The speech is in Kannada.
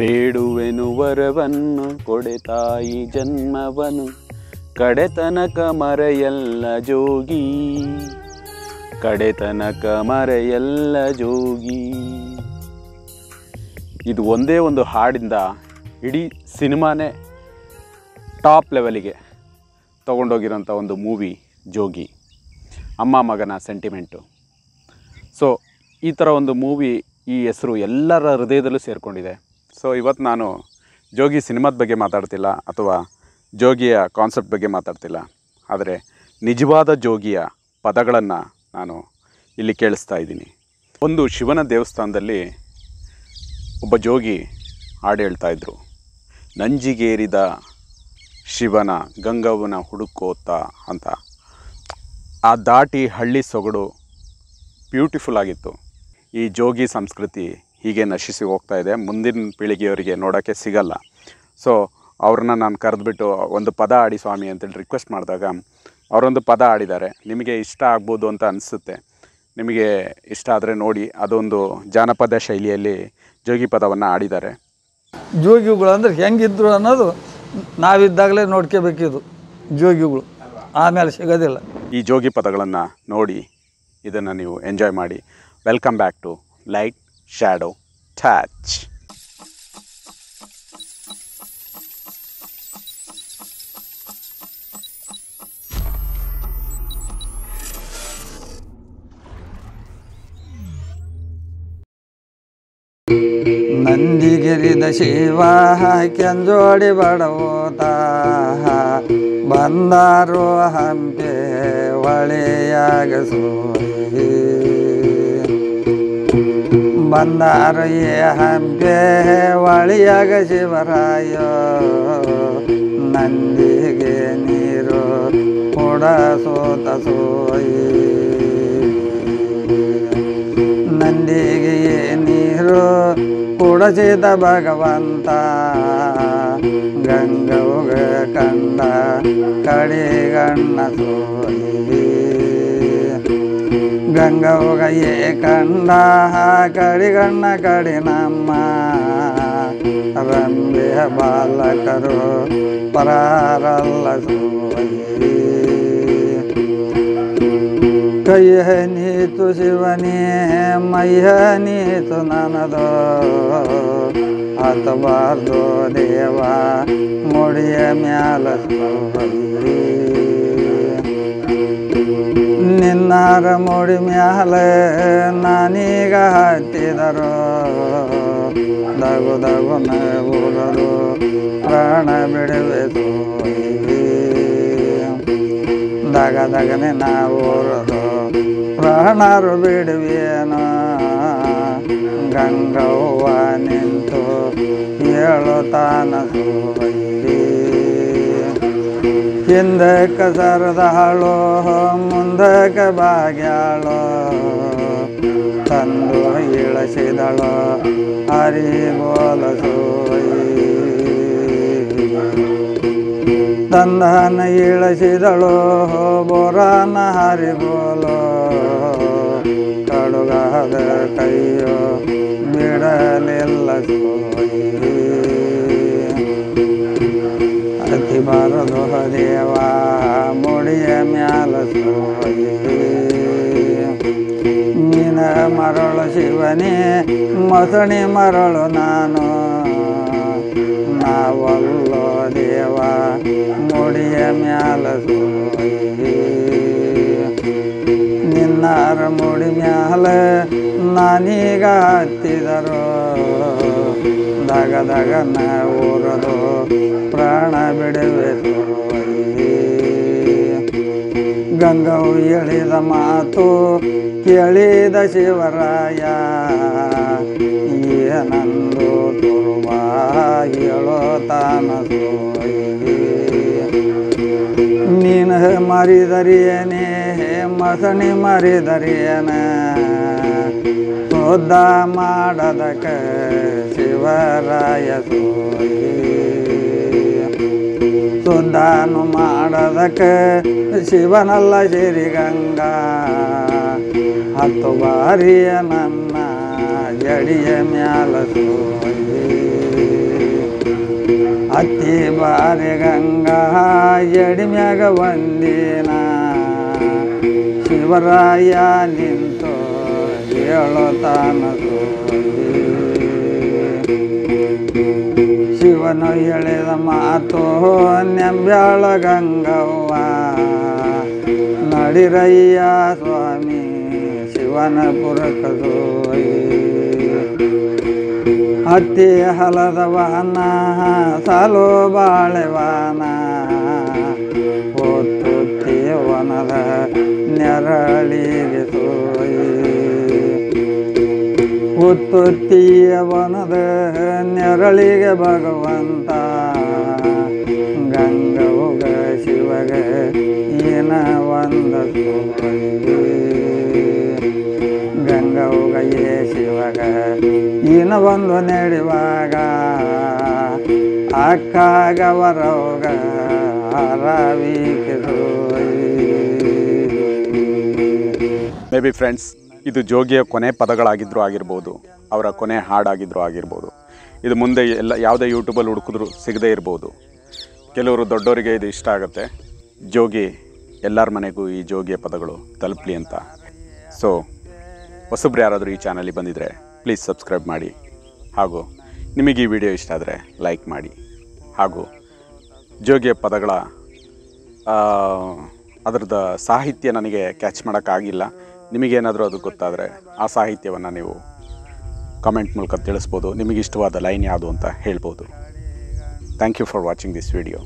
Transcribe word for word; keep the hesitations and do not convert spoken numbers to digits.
ಬೇಡುವೆನು ವರವನ್ನು ಕೊಡೆ ತಾಯಿ ಜನ್ಮವನು, ಕಡೆತನಕ ಮರೆಯಲ್ಲ ಜೋಗಿ, ಕಡೆತನಕ ಮರೆಯಲ್ಲ ಜೋಗಿ. ಇದು ಒಂದೇ ಒಂದು ಹಾಡಿಂದ ಇಡೀ ಸಿನಿಮಾನೇ ಟಾಪ್ ಲೆವೆಲಿಗೆ ತೊಗೊಂಡೋಗಿರೋಂಥ ಒಂದು ಮೂವಿ ಜೋಗಿ, ಅಮ್ಮ ಮಗನ ಸೆಂಟಿಮೆಂಟು. ಸೊ ಈ ಥರ ಒಂದು ಮೂವಿ, ಈ ಹೆಸರು ಎಲ್ಲರ ಹೃದಯದಲ್ಲೂ ಸೇರಿಕೊಂಡಿದೆ. ಸೊ ಇವತ್ತು ನಾನು ಜೋಗಿ ಸಿನಿಮಾದ ಬಗ್ಗೆ ಮಾತಾಡ್ತಿಲ್ಲ ಅಥವಾ ಜೋಗಿಯ ಕಾನ್ಸೆಪ್ಟ್ ಬಗ್ಗೆ ಮಾತಾಡ್ತಿಲ್ಲ, ಆದರೆ ನಿಜವಾದ ಜೋಗಿಯ ಪದಗಳನ್ನು ನಾನು ಇಲ್ಲಿ ಕೇಳಿಸ್ತಾ ಇದ್ದೀನಿ. ಒಂದು ಶಿವನ ದೇವಸ್ಥಾನದಲ್ಲಿ ಒಬ್ಬ ಜೋಗಿ ಹಾಡು ಹೇಳ್ತಾಯಿದ್ರು, ನಂಜಿಗೇರಿದ ಶಿವನ ಗಂಗವ್ವನ ಹುಡುಕೋತ ಅಂತ. ಆ ದಾಟಿ ಹಳ್ಳಿ ಸೊಗಡು ಬ್ಯೂಟಿಫುಲ್ ಆಗಿತ್ತು. ಈ ಜೋಗಿ ಸಂಸ್ಕೃತಿ ಹೀಗೆ ನಶಿಸಿ ಹೋಗ್ತಾ ಇದೆ, ಮುಂದಿನ ಪೀಳಿಗೆಯವರಿಗೆ ನೋಡೋಕ್ಕೆ ಸಿಗಲ್ಲ. ಸೊ ಅವ್ರನ್ನ ನಾನು ಕರೆದುಬಿಟ್ಟು ಒಂದು ಪದ ಆಡಿ ಸ್ವಾಮಿ ಅಂತೇಳಿ ರಿಕ್ವೆಸ್ಟ್ ಮಾಡಿದಾಗ ಅವರೊಂದು ಪದ ಆಡಿದ್ದಾರೆ, ನಿಮಗೆ ಇಷ್ಟ ಆಗ್ಬೋದು ಅಂತ ಅನಿಸುತ್ತೆ. ನಿಮಗೆ ಇಷ್ಟ ಆದರೆ ನೋಡಿ, ಅದೊಂದು ಜಾನಪದ ಶೈಲಿಯಲ್ಲಿ ಜೋಗಿ ಪದವನ್ನು ಆಡಿದ್ದಾರೆ. ಜೋಗಿಗಳು ಅಂದರೆ ಹೆಂಗಿದ್ರು ಅನ್ನೋದು ನಾವಿದ್ದಾಗಲೇ ನೋಡ್ಕೋಬೇಕಿದು, ಜೋಗಿಗಳು ಆಮೇಲೆ ಸಿಗೋದಿಲ್ಲ. ಈ ಜೋಗಿ ಪದಗಳನ್ನು ನೋಡಿ ಇದನ್ನು ನೀವು ಎಂಜಾಯ್ ಮಾಡಿ. Welcome back to light shadow touch. ನಂದಿಗಿರಿದ ಶಿವ ಕೆಂಜೋಡಿ ಬಡವೋತ, ಬಂದಾರೋ ಹಂಪೆ ಒಳೆಯಾಗ ಸೋರಿ, ಬಂದಾರೋ ಏ ಹಂಪೆ ಒಳೆಯಾಗ ಶಿವರಾಯೋ, ನಂದಿಗೆ ನೀರು ಕೊಡ ಸೋತ ಸೋಯಿ, ನಂದಿಗೆ ನೀರು ಕೊಡಸಿದ ಭಗವಂತ, ಗಂಗವ್ಗ ಕಂಡ ಕಡೆಗಣ್ಣ ಸೋಯಿ, ಗಂಗವ್ಗ ಏ ಕಂಡ ಕಡೆಗಣ್ಣ ಕಡೆ ನಮ್ಮ, ರಂಬೆ ಬಾಲಕರು ಪರಾರಲ್ಲ ಸೋಯಿ, ಕೈಯ ನೀತು ಶಿವನೇ ಮೈಯ ನೀತು ನನದು, ಹತಬಾರ್ದು ದೇವ ಮುಡಿಯ ಮ್ಯಾಲ ಸೋಯಿ, ನಿನ್ನಾರ ಮುಡಿ ಮ್ಯಾಲ ನಾನೀಗ ಹತ್ತಿದರು, ದಗು ದಗು ನಗುಳರು ಪ್ರಾಣ ಬಿಡುವೆ ಸೋಯಿ, ದಗ ದಗನೆ ನಾವೂರದು ಪ್ರಾಣರು ಬಿಡುವೇನೋ, ಗಂಗವ್ವ ನಿಂತು ಹೇಳುತ್ತಾನ ಸೋಯಿ, ಹಿಂದಕ್ಕೆ ಸರದಾಳು ಮುಂದಕ್ಕೆ ಬಾಗ್ಯಾಳು, ತಂದು ಇಳಿಸಿದಳು ಹರಿಬೋಲ ಸೋಯಿ, ತಂದನ ಇಳಿಸಿದಳು ಬೋರಾನ ಹರಿಬೋಲು, ಕಡುಗಾದ ಕೈಯೋ ಬಿಡಲಿಲ್ಲ ಸೋಯಿ, ಅತಿ ಬಾರದು ದೇವ ಮುಡಿಯ ಮ್ಯಾಲ ಸೋಯಿ, ನೀನ ಮರಳು ಶಿವನೇ ಮೊಸಣಿ ಮರಳು ನಾನು, ನಾವಲ್ಲೋ ದೇವ ಮುಡಿಯ ಮ್ಯಾಲ ಸೋಯಿ, ನಿನ್ನಾರ ಮುಡಿ ಮ್ಯಾಲ ನಾನೀಗ ಹತ್ತಿದರು, ದಗ ದಗನ ಊರದು ಪ್ರಾಣ ಬಿಡುವೆ ಸೋಯಿ, ಗಂಗವು ಹೇಳಿದ ಮಾತು ಕೇಳಿದ ಶಿವರಾಯ, ಏನಂದು ತುರುವ ಹೇಳೋ ತಾನ ಸೋಯಿ, ನೀನು ಮರಿದರಿಯನೇ ಮಸಣಿ ಮರಿದರಿಯನ, ಶುದ್ಧ ಮಾಡದಕ್ಕೆ ಶಿವರಾಯ ಸೋಯಿ, ಶುದ್ಧನು ಮಾಡದಕ್ಕೆ ಶಿವನಲ್ಲ ಸಿರಿಗಂಗಾ, ಹತ್ತು ಬಾರಿಯ ನನ್ನ ಜಡಿಯ ಮ್ಯಾಲ ಸೋಯಿ, ಅತ್ತಿ ಬಾರಿ ಗಂಗಾ ಎಡಿಮ್ಯಾಗ ಒಂದಿನ ಶಿವರಾಯ ನಿಂತು ಹೇಳೋ ತಾನದು ಶಿವನು ಹೇಳಿದ ಮಾತು ನೆಂಬ್ಯಾಳ ಗಂಗವ್ವ ನಡಿರಯ್ಯ ಸ್ವಾಮಿ ಶಿವನ ಪುರಕದು ಅತ್ತಿ ಹಲದ ವಾಹನ ಸಾಲು ಬಾಳೆವಾನ ಓದುತ್ತಿ ವನದ ನೆರಳಿಗೆ ಸೋಯಿ ಓದುತ್ತೀಯ ವನದ ನೆರಳಿಗೆ ಭಗವಂತ ಗಂಗವುಗ ಶಿವಗ ಏನ ಒಂದ ಗಂಗವುಗಯೇ ಶಿವಗ ಏನ ಒಂದು ನೆಡುವಾಗ ಅಕ್ಕಾಗವರೋಗ ಮೇ ಬಿ ಫ್ರೆಂಡ್ಸ್, ಇದು ಜೋಗಿಯ ಕೊನೆ ಪದಗಳಾಗಿದ್ದರೂ ಆಗಿರ್ಬೋದು, ಅವರ ಕೊನೆ ಹಾಡಾಗಿದ್ದರೂ ಆಗಿರ್ಬೋದು. ಇದು ಮುಂದೆ ಎಲ್ಲ ಯಾವುದೇ ಯೂಟ್ಯೂಬಲ್ಲಿ ಹುಡುಕಿದ್ರು ಸಿಗದೇ ಇರ್ಬೋದು. ಕೆಲವರು ದೊಡ್ಡವರಿಗೆ ಇದು ಇಷ್ಟ ಆಗುತ್ತೆ. ಜೋಗಿ ಎಲ್ಲರ ಮನೆಗೂ ಈ ಜೋಗಿಯ ಪದಗಳು ತಲುಪಲಿ ಅಂತ. ಸೊ ಹೊಸಬ್ರು ಯಾರಾದರೂ ಈ ಚಾನಲಿಗೆ ಬಂದಿದ್ದರೆ ಪ್ಲೀಸ್ ಸಬ್ಸ್ಕ್ರೈಬ್ ಮಾಡಿ, ಹಾಗೂ ನಿಮಗೆ ಈ ವಿಡಿಯೋ ಇಷ್ಟ ಆದರೆ ಲೈಕ್ ಮಾಡಿ, ಹಾಗೂ ಜೋಗಿಯ ಪದಗಳ ಅದರದ್ದು ಸಾಹಿತ್ಯ ನನಗೆ ಕ್ಯಾಚ್ ಮಾಡೋಕ್ಕಾಗಿಲ್ಲ. ನಿಮಗೇನಾದರೂ ಅದು ಗೊತ್ತಾದರೆ ಆ ಸಾಹಿತ್ಯವನ್ನು ನೀವು ಕಮೆಂಟ್ ಮೂಲಕ ತಿಳಿಸ್ಬೋದು. ನಿಮಗಿಷ್ಟವಾದ ಲೈನ್ ಯಾವುದು ಅಂತ ಹೇಳ್ಬೋದು. Thank you for watching this video.